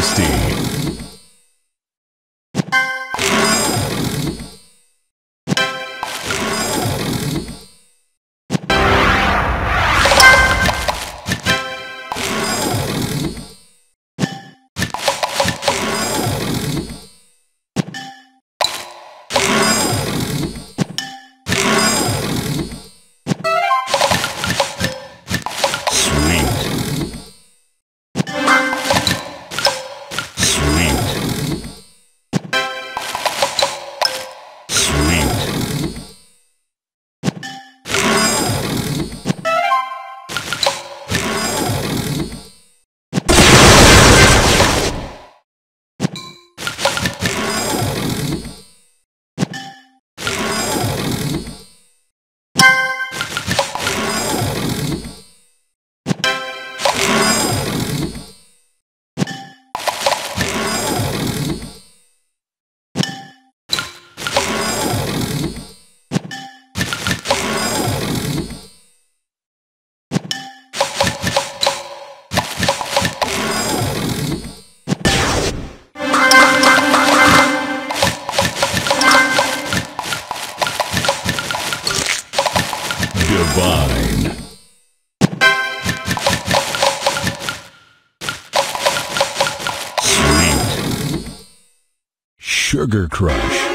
tasty. Divine. Sweet. Sugar Crush.